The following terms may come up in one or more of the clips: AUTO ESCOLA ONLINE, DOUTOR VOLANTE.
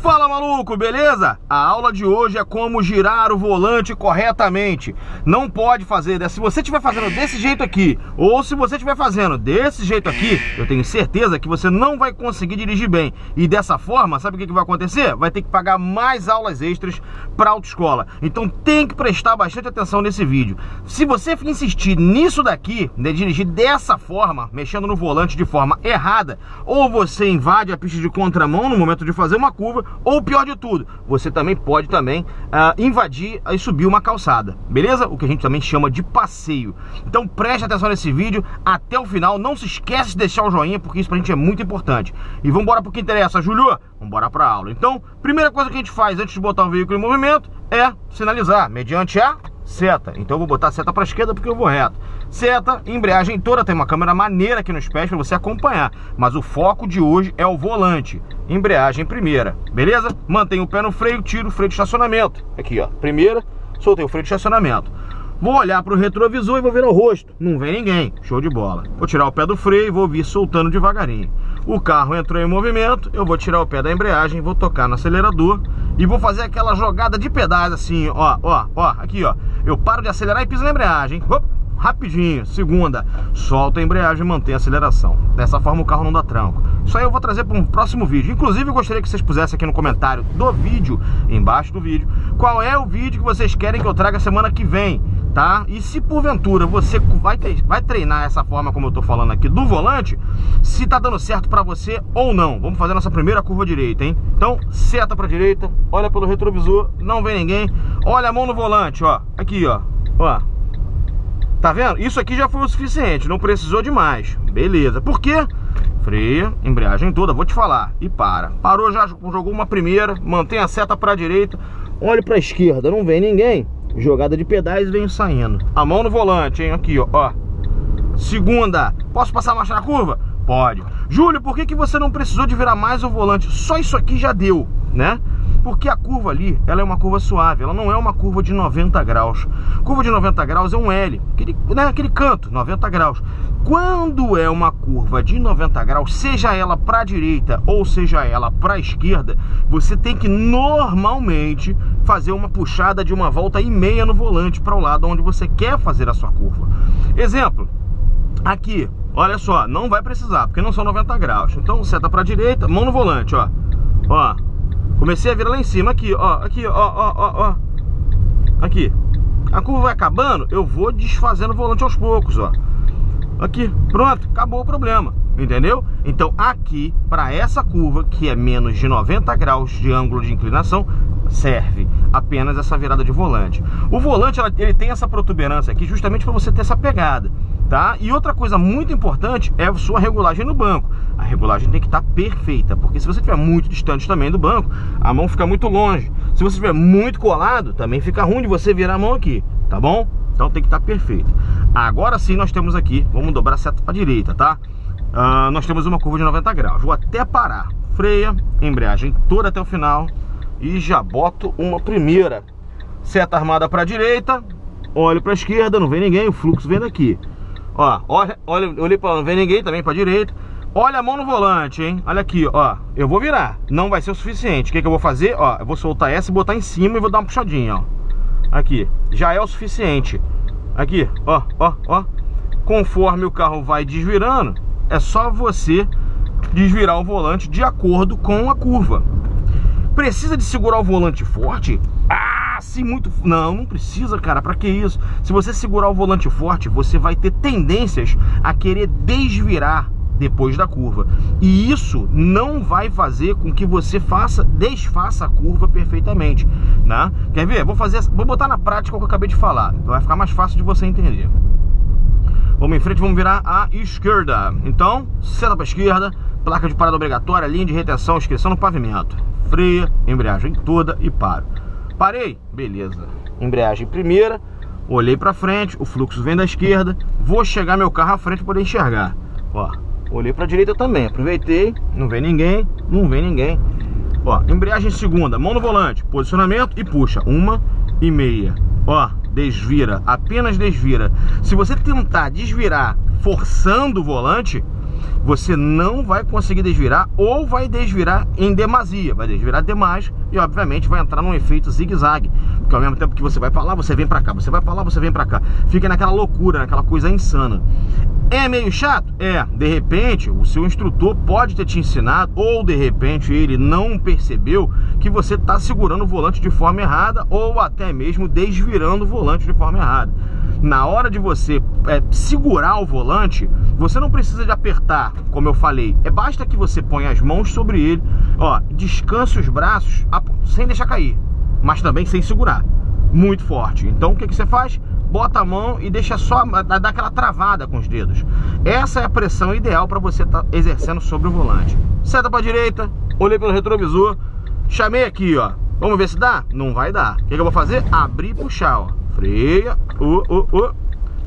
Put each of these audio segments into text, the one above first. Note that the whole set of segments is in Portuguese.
Fala maluco, beleza? A aula de hoje é como girar o volante corretamente. Não pode fazer, se você estiver fazendo desse jeito aqui, ou se você estiver fazendo desse jeito aqui, eu tenho certeza que você não vai conseguir dirigir bem. E dessa forma, sabe o que vai acontecer? Vai ter que pagar mais aulas extras para autoescola. Então tem que prestar bastante atenção nesse vídeo. Se você insistir nisso daqui, né, dirigir dessa forma, mexendo no volante de forma errada, ou você invade a pista de contramão no momento de fazer uma curva, ou pior de tudo, você também pode invadir e subir uma calçada, beleza? O que a gente também chama de passeio. Então preste atenção nesse vídeo até o final, não se esquece de deixar o joinha, porque isso pra gente é muito importante. E vamos embora pro que interessa, Júlio? Vamos embora pra aula. Então, primeira coisa que a gente faz antes de botar o veículo em movimento é sinalizar mediante a seta. Então eu vou botar a seta pra esquerda porque eu vou reto. Seta, embreagem toda, tem uma câmera maneira aqui nos pés para você acompanhar. Mas o foco de hoje é o volante. Embreagem primeira, beleza? Mantenho o pé no freio, tiro o freio de estacionamento. Aqui, ó, primeira, soltei o freio de estacionamento. Vou olhar para o retrovisor e vou ver o rosto. Não vem ninguém, show de bola. Vou tirar o pé do freio e vou vir soltando devagarinho. O carro entrou em movimento, eu vou tirar o pé da embreagem, vou tocar no acelerador e vou fazer aquela jogada de pedais assim, ó, ó, ó, aqui, ó. Eu paro de acelerar e piso na embreagem. Opa! Rapidinho, segunda, solta a embreagem e mantém a aceleração. Dessa forma o carro não dá tranco. Isso aí eu vou trazer para um próximo vídeo. Inclusive eu gostaria que vocês pusessem aqui no comentário do vídeo, embaixo do vídeo, qual é o vídeo que vocês querem que eu traga semana que vem, tá? E se porventura você vai treinar essa forma como eu tô falando aqui do volante, se tá dando certo para você ou não. Vamos fazer nossa primeira curva direita, hein? Então, seta para direita, olha pelo retrovisor, não vem ninguém. Olha a mão no volante, ó. Aqui, ó. Ó. Tá vendo? Isso aqui já foi o suficiente, não precisou de mais. Beleza. Por quê? Freia, embreagem toda, vou te falar. E para. Parou já, jogou uma primeira, mantém a seta para a direita, olha para a esquerda, não vem ninguém. Jogada de pedais, venho saindo. A mão no volante, hein? Aqui, ó. Ó. Segunda. Posso passar a marcha na curva? Pode. Júlio, por que que você não precisou de virar mais o volante? Só isso aqui já deu, né? Porque a curva ali, ela é uma curva suave, ela não é uma curva de 90 graus. Curva de 90 graus é um L, aquele canto, 90 graus. Quando é uma curva de 90 graus, seja ela para a direita ou seja ela para a esquerda, você tem que normalmente fazer uma puxada de uma volta e meia no volante para o lado onde você quer fazer a sua curva. Exemplo, aqui, olha só, não vai precisar, porque não são 90 graus. Então, seta para a direita, mão no volante, ó, ó. Comecei a virar lá em cima, aqui, ó, aqui, ó, ó, ó, ó. Aqui. A curva vai acabando, eu vou desfazendo o volante aos poucos, ó. Aqui, pronto, acabou o problema, entendeu? Então aqui, para essa curva, que é menos de 90 graus de ângulo de inclinação, serve apenas essa virada de volante. O volante, ele tem essa protuberância aqui justamente para você ter essa pegada. Tá? E outra coisa muito importante é a sua regulagem no banco. A regulagem tem que estar perfeita, porque se você estiver muito distante também do banco, a mão fica muito longe. Se você estiver muito colado, também fica ruim de você virar a mão aqui, tá bom? Então tem que estar perfeito. Agora sim nós temos aqui, vamos dobrar a seta para a direita, tá? Nós temos uma curva de 90 graus. Vou até parar, freia, embreagem toda até o final e já boto uma primeira. Seta armada para a direita, olho para a esquerda, não vem ninguém, o fluxo vem daqui. Ó, olha, olhei pra lá, não vem ninguém também pra direita. Olha a mão no volante, hein? Olha aqui, ó. Eu vou virar, não vai ser o suficiente. O que que eu vou fazer? Ó, eu vou soltar essa e botar em cima e vou dar uma puxadinha, ó. Aqui, já é o suficiente. Aqui, ó, ó, ó. Conforme o carro vai desvirando, é só você desvirar o volante de acordo com a curva. Precisa de segurar o volante forte? Assim muito... Não, não precisa, cara, pra que isso? Se você segurar o volante forte, você vai ter tendências a querer desvirar depois da curva. E isso não vai fazer com que você desfaça a curva perfeitamente, né? Quer ver? Vou botar na prática o que eu acabei de falar. Vai ficar mais fácil de você entender. Vamos em frente, vamos virar à esquerda. Então, seta pra esquerda, placa de parada obrigatória, linha de retenção, inscrição no pavimento. Freia, embreagem toda e paro. Parei, beleza. Embreagem primeira, olhei pra frente, o fluxo vem da esquerda, vou chegar meu carro à frente para poder enxergar. Ó, olhei pra direita também, aproveitei, não vem ninguém, não vem ninguém. Ó, embreagem segunda, mão no volante, posicionamento e puxa, uma e meia. Ó, desvira, apenas desvira. Se você tentar desvirar forçando o volante, você não vai conseguir desvirar ou vai desvirar em demasia, vai desvirar demais e obviamente vai entrar num efeito zigue-zague, porque ao mesmo tempo que você vai para lá, você vem para cá, você vai para lá, você vem para cá, fica naquela loucura, naquela coisa insana. É meio chato? É. De repente, o seu instrutor pode ter te ensinado ou de repente ele não percebeu que você está segurando o volante de forma errada ou até mesmo desvirando o volante de forma errada. Na hora de você segurar o volante, você não precisa de apertar, como eu falei. Basta que você ponha as mãos sobre ele, ó, descanse os braços sem deixar cair, mas também sem segurar muito forte. Então o que você faz? Bota a mão e deixa só dar aquela travada com os dedos. Essa é a pressão ideal para você estar exercendo sobre o volante. Seta para a direita, olhei pelo retrovisor, chamei aqui, ó. Vamos ver se dá? Não vai dar. O que eu vou fazer? Abrir e puxar, ó. Freia.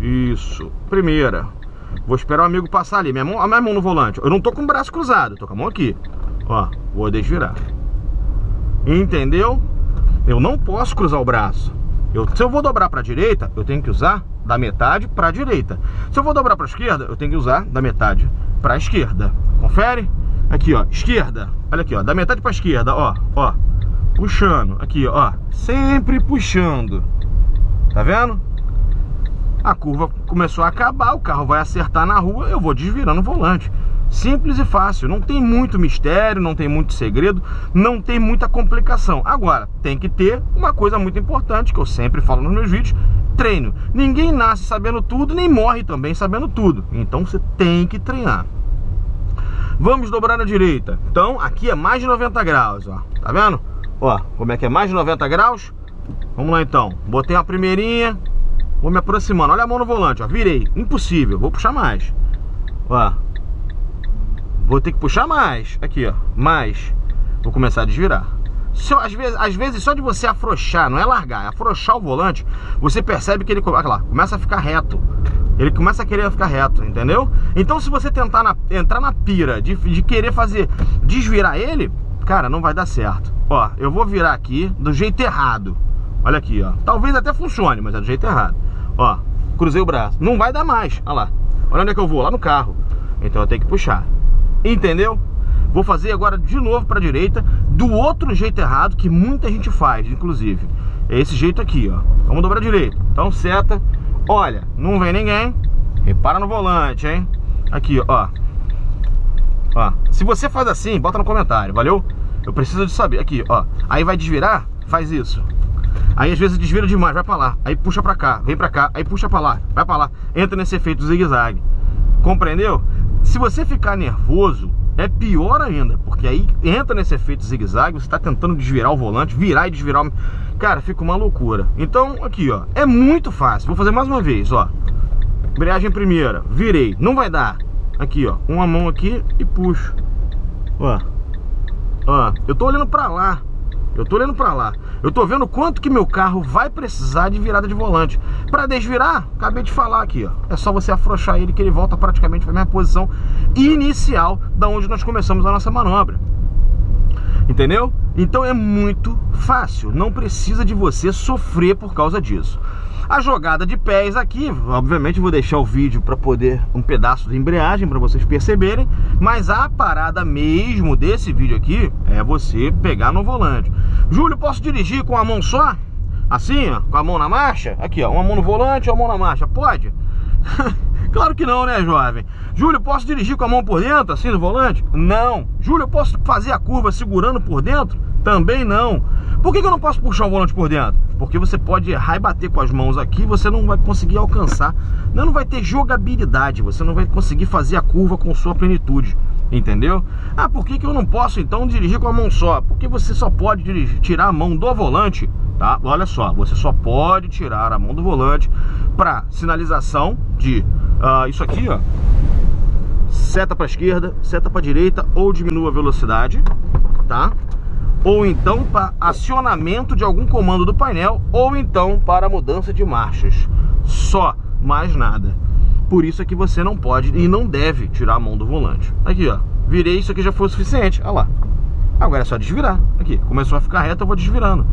Isso. Primeira. Vou esperar o amigo passar ali. A minha mão no volante. Eu não tô com o braço cruzado, tô com a mão aqui. Ó, vou desvirar. Entendeu? Eu não posso cruzar o braço. Se eu vou dobrar para a direita, eu tenho que usar da metade para a direita. Se eu vou dobrar para a esquerda, eu tenho que usar da metade para a esquerda. Confere? Aqui, ó, esquerda. Olha aqui, ó, da metade para a esquerda, ó, ó. Puxando. Aqui, ó, sempre puxando. Tá vendo? A curva começou a acabar, o carro vai acertar na rua, eu vou desvirando o volante. Simples e fácil, não tem muito mistério, não tem muito segredo, não tem muita complicação. Agora, tem que ter uma coisa muito importante, que eu sempre falo nos meus vídeos, treino. Ninguém nasce sabendo tudo, nem morre também sabendo tudo. Então você tem que treinar. Vamos dobrar na direita. Então, aqui é mais de 90 graus, ó. Tá vendo? Ó, como é que é mais de 90 graus? Vamos lá então. Botei a primeirinha, vou me aproximando. Olha a mão no volante, ó. Virei. Impossível, vou puxar mais. Ó. Vou ter que puxar mais, aqui ó, mais, vou começar a desvirar. Às vezes só de você afrouxar, não é largar, é afrouxar o volante, você percebe que ele começa a ficar reto, ele começa a querer ficar reto, entendeu? Então se você tentar entrar na pira de querer desvirar ele, cara, não vai dar certo. Ó, eu vou virar aqui do jeito errado, olha aqui ó, talvez até funcione, mas é do jeito errado. Ó, cruzei o braço, não vai dar mais, olha lá, olha onde é que eu vou, lá no carro, então eu tenho que puxar. Entendeu? Vou fazer agora de novo para a direita, do outro jeito errado que muita gente faz, inclusive. É esse jeito aqui, ó. Vamos dobrar a direita. Então, seta. Olha, não vem ninguém. Repara no volante, hein? Aqui, ó. Ó. Se você faz assim, bota no comentário, valeu? Eu preciso de saber. Aqui, ó. Aí vai desvirar, faz isso. Aí às vezes desvira demais, vai para lá. Aí puxa para cá, vem para cá, aí puxa para lá, vai para lá. Entra nesse efeito zigue-zague. Compreendeu? Se você ficar nervoso, é pior ainda, porque aí entra nesse efeito zigue-zague, você está tentando desvirar o volante, virar e desvirar o... Cara, fica uma loucura. Então, aqui, ó, é muito fácil. Vou fazer mais uma vez, ó. Embreagem primeira, virei. Não vai dar. Aqui, ó, uma mão aqui e puxo. Ó. Ó, eu tô olhando pra lá. Eu tô olhando pra lá. Eu tô vendo quanto que meu carro vai precisar de virada de volante. Pra desvirar, acabei de falar aqui, ó. É só você afrouxar ele que ele volta praticamente pra minha posição inicial, da onde nós começamos a nossa manobra. Entendeu? Então é muito fácil. Não precisa de você sofrer por causa disso. A jogada de pés aqui, obviamente vou deixar o vídeo para poder um pedaço de embreagem para vocês perceberem, mas a parada mesmo desse vídeo aqui é você pegar no volante. Júlio, posso dirigir com a mão só? Assim, ó, com a mão na marcha? Aqui, ó, uma mão no volante, uma mão na marcha. Pode? Claro que não, né, jovem? Júlio, posso dirigir com a mão por dentro, assim no volante? Não. Júlio, eu posso fazer a curva segurando por dentro? Também não. Por que eu não posso puxar o volante por dentro? Porque você pode errar e bater com as mãos aqui, você não vai conseguir alcançar, não vai ter jogabilidade, você não vai conseguir fazer a curva com sua plenitude, entendeu? Ah, por que eu não posso então dirigir com a mão só? Porque você só pode dirigir, tirar a mão do volante, tá? Olha só, você só pode tirar a mão do volante para sinalização de isso aqui, ó, seta para esquerda, seta para direita ou diminua a velocidade, tá? Ou então para acionamento de algum comando do painel, ou então para mudança de marchas. Só, mais nada. Por isso é que você não pode e não deve tirar a mão do volante. Aqui, ó, virei, isso aqui já foi o suficiente, olha lá. Agora é só desvirar, aqui, começou a ficar reto, eu vou desvirando.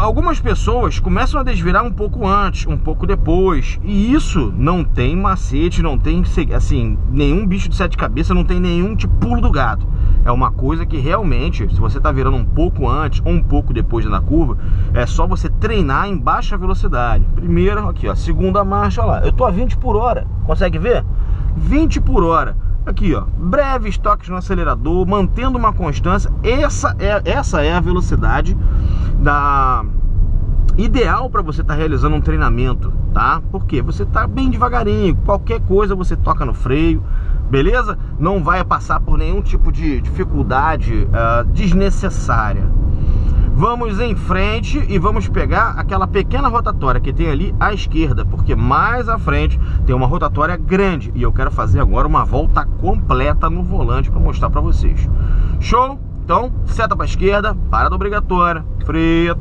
Algumas pessoas começam a desvirar um pouco antes, um pouco depois, e isso não tem macete, não tem assim, nenhum bicho de sete cabeças, não tem nenhum tipo pulo do gato. É uma coisa que realmente, se você está virando um pouco antes ou um pouco depois da curva, é só você treinar em baixa velocidade. Primeira, aqui ó, segunda marcha, olha lá, eu tô a 20 por hora, consegue ver? 20 por hora. Aqui ó, breves toques no acelerador, mantendo uma constância. Essa é a velocidade ideal para você estar realizando um treinamento, tá? Porque você tá bem devagarinho, qualquer coisa você toca no freio, beleza? Não vai passar por nenhum tipo de dificuldade desnecessária. Vamos em frente e vamos pegar aquela pequena rotatória que tem ali à esquerda, porque mais à frente tem uma rotatória grande e eu quero fazer agora uma volta completa no volante para mostrar para vocês. Show? Então, seta para a esquerda, parada obrigatória, freio,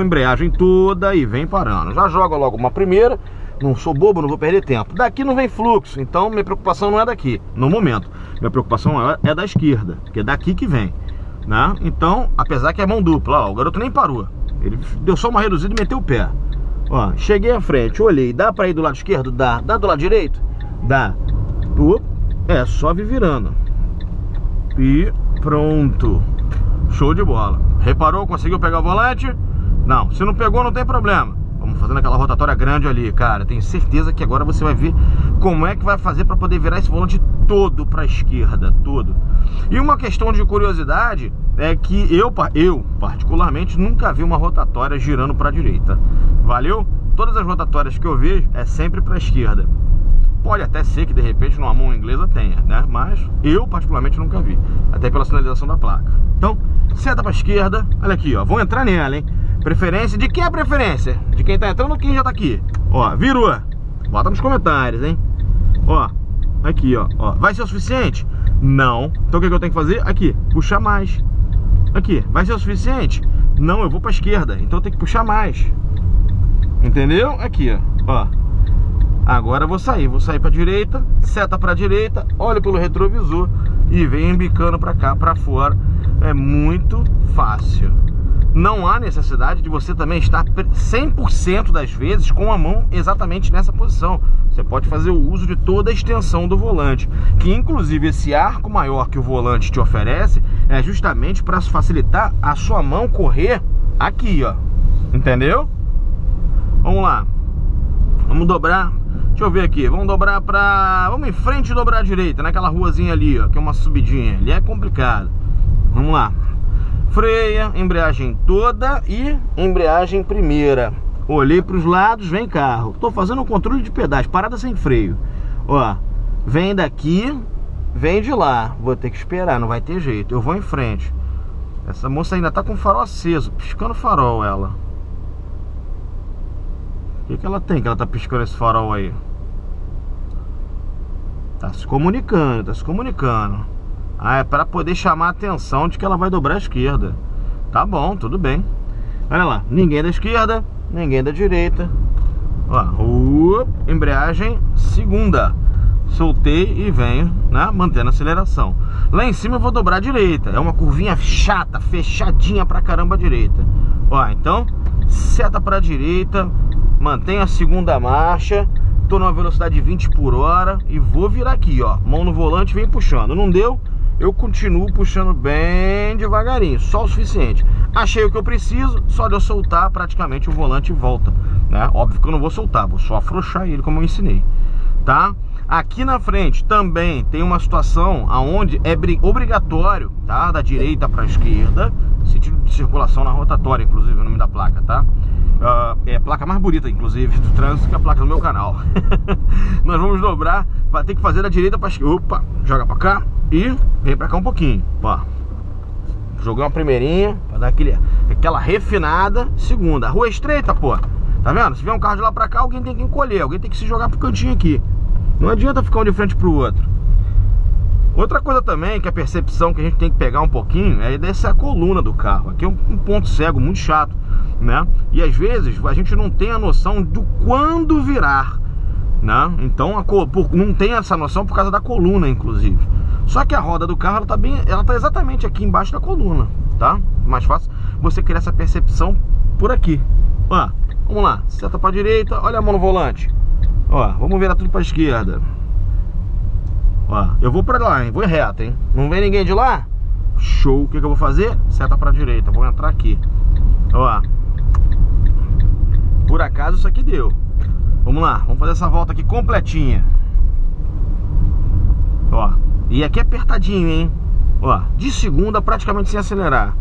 embreagem toda e vem parando. Já joga logo uma primeira, não sou bobo, não vou perder tempo. Daqui não vem fluxo, então minha preocupação não é daqui, no momento. Minha preocupação é da esquerda, porque é daqui que vem. Né? Então, apesar que é mão dupla, ó, o garoto nem parou, ele deu só uma reduzida e meteu o pé. Ó, cheguei à frente, olhei, dá para ir do lado esquerdo? Dá. Dá do lado direito? Dá. É só vir virando. E pronto. Show de bola. Reparou? Conseguiu pegar o volante? Não. Se não pegou, não tem problema. Vamos fazendo aquela rotatória grande ali, cara. Tenho certeza que agora você vai ver como é que vai fazer para poder virar esse volante todo para a esquerda, todo. E uma questão de curiosidade é que eu particularmente nunca vi uma rotatória girando para a direita. Valeu? Todas as rotatórias que eu vejo é sempre para a esquerda. Pode até ser que de repente numa mão inglesa tenha, né? Mas eu particularmente nunca vi, até pela sinalização da placa. Então, seta para a esquerda, olha aqui, ó, vou entrar nela, hein? Preferência, de quem é a preferência? De quem tá entrando ou quem já tá aqui? Ó, virou. Bota nos comentários, hein? Ó, aqui, ó. Vai ser o suficiente? Não. Então o que eu tenho que fazer? Aqui, puxar mais. Aqui, vai ser o suficiente? Não, eu vou pra esquerda, então eu tenho que puxar mais. Entendeu? Aqui, ó. Agora eu vou sair pra direita, seta pra direita, olho pelo retrovisor e venho embicando pra cá, pra fora. É muito fácil. Não há necessidade de você também estar 100% das vezes com a mão exatamente nessa posição. Você pode fazer o uso de toda a extensão do volante, que inclusive esse arco maior que o volante te oferece é justamente para facilitar a sua mão correr aqui, ó. Entendeu? Vamos lá. Vamos dobrar. Deixa eu ver aqui. Vamos dobrar pra... Vamos em frente e dobrar à direita, naquela ruazinha ali, ó, que é uma subidinha. Ali é complicado. Vamos lá. Freia, embreagem toda e embreagem primeira. Olhei para os lados, vem carro. Tô fazendo um controle de pedágio, parada sem freio. Ó, vem daqui, vem de lá. Vou ter que esperar, não vai ter jeito. Eu vou em frente. Essa moça ainda tá com o farol aceso, piscando farol ela. O que que ela tem que ela tá piscando esse farol aí? Tá se comunicando, tá se comunicando. Ah, é para poder chamar a atenção de que ela vai dobrar à esquerda. Tá bom, tudo bem. Olha lá, ninguém da esquerda, ninguém da direita. Ó, embreagem segunda. Soltei e venho, né, mantendo a aceleração. Lá em cima eu vou dobrar à direita. É uma curvinha chata, fechadinha pra caramba à direita. Ó, então, seta pra direita, mantenho a segunda marcha. Tô numa velocidade de 20 por hora e vou virar aqui, ó. Mão no volante, vem puxando. Não deu? Eu continuo puxando bem devagarinho, só o suficiente. Achei o que eu preciso, só de eu soltar praticamente o volante volta, né? Óbvio que eu não vou soltar, vou só afrouxar ele como eu ensinei, tá? Aqui na frente também tem uma situação onde é obrigatório, tá? Da direita para a esquerda, sentido de circulação na rotatória, inclusive o nome da placa, tá? É a placa mais bonita, inclusive, do trânsito, que é a placa do meu canal. Nós vamos dobrar, vai ter que fazer da direita para esquerda. Opa, joga para cá e vem para cá um pouquinho. Ó, joguei uma primeirinha para dar aquela refinada. Segunda, a rua é estreita, pô. Tá vendo? Se vier um carro de lá para cá, alguém tem que encolher, alguém tem que se jogar pro cantinho aqui. Não adianta ficar um de frente pro outro. Outra coisa também, que a percepção que a gente tem que pegar um pouquinho é dessa coluna do carro. Aqui é um ponto cego muito chato, né? E às vezes a gente não tem a noção do quando virar, né? Então não tem essa noção por causa da coluna, inclusive. Só que a roda do carro ela tá exatamente aqui embaixo da coluna, tá? Mais fácil você criar essa percepção por aqui. Ó, vamos lá, seta para direita, olha a mão no volante. Ó, vamos virar tudo para esquerda. Ó, eu vou para lá, hein? Vou em reta, hein? Não vem ninguém de lá? Show, o que que eu vou fazer? Seta para direita, vou entrar aqui. Ó, por acaso isso aqui deu. Vamos lá, vamos fazer essa volta aqui completinha. Ó, e aqui é apertadinho, hein? Ó, de segunda praticamente sem acelerar.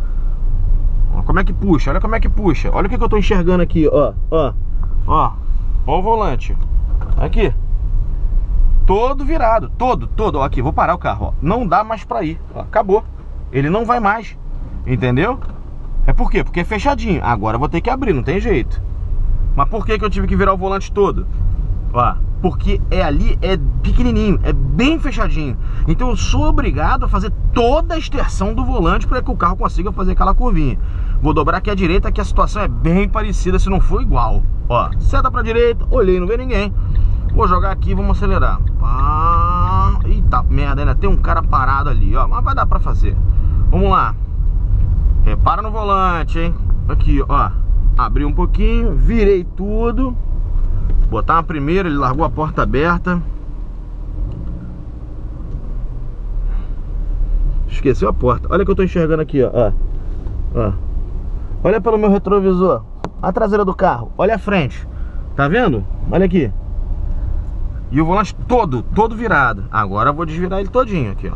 Ó, como é que puxa, olha como é que puxa. Olha o que que eu tô enxergando aqui, ó, ó. Ó, ó o volante. Aqui. Todo virado, todo. Ó, aqui, vou parar o carro, ó. Não dá mais pra ir, ó, acabou. Ele não vai mais, entendeu? É por quê? Porque é fechadinho. Agora eu vou ter que abrir, não tem jeito. Mas por que que eu tive que virar o volante todo? Ó, porque é ali, é pequenininho, é bem fechadinho. Então eu sou obrigado a fazer toda a extensão do volante para que o carro consiga fazer aquela curvinha. Vou dobrar aqui à direita, que a situação é bem parecida, se não for igual. Ó, seta para direita, olhei, não vê ninguém. Vou jogar aqui, vamos acelerar. Pá. Eita merda, ainda tem um cara parado ali, ó. Mas vai dar para fazer. Vamos lá. Repara no volante, hein? Aqui, ó. Abri um pouquinho, virei tudo. Botar uma primeira, ele largou a porta aberta. Esqueceu a porta. Olha que eu tô enxergando aqui, ó. Ó. Olha pelo meu retrovisor. A traseira do carro. Olha a frente. Tá vendo? Olha aqui. E o volante todo virado. Agora eu vou desvirar ele todinho aqui, ó.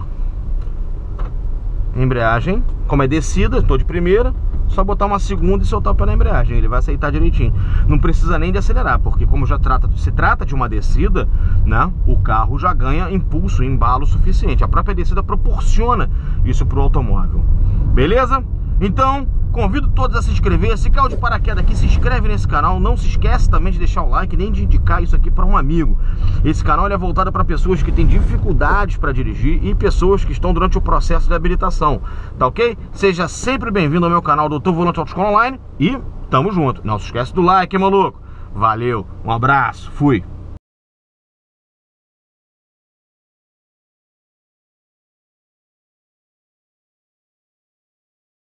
Embreagem, como é descida, estou de primeira. Só botar uma segunda e soltar o pé na embreagem. Ele vai aceitar direitinho. Não precisa nem de acelerar, porque como já se trata de uma descida, né? O carro já ganha impulso, embalo suficiente. A própria descida proporciona isso para o automóvel. Beleza? Então, convido todos a se inscrever. Se caiu de paraquedas aqui, se inscreve nesse canal. Não se esquece também de deixar o like, nem de indicar isso aqui para um amigo. Esse canal ele é voltado para pessoas que têm dificuldades para dirigir e pessoas que estão durante o processo de habilitação. Tá ok? Seja sempre bem-vindo ao meu canal Doutor Volante Autoescola Online e tamo junto. Não se esquece do like, hein, maluco? Valeu, um abraço, fui!